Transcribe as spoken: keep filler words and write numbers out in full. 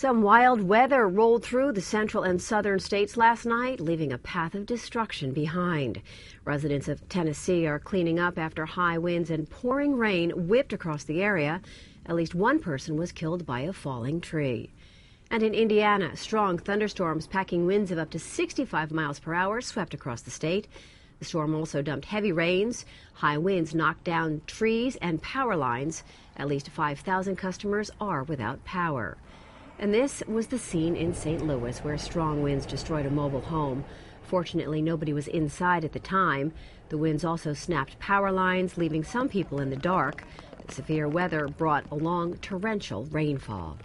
Some wild weather rolled through the central and southern states last night, leaving a path of destruction behind. Residents of Tennessee are cleaning up after high winds and pouring rain whipped across the area. At least one person was killed by a falling tree. And in Indiana, strong thunderstorms packing winds of up to sixty-five miles per hour swept across the state. The storm also dumped heavy rains. High winds knocked down trees and power lines. At least five thousand customers are without power. And this was the scene in Saint Louis, where strong winds destroyed a mobile home. Fortunately, nobody was inside at the time. The winds also snapped power lines, leaving some people in the dark. The severe weather brought along torrential rainfall.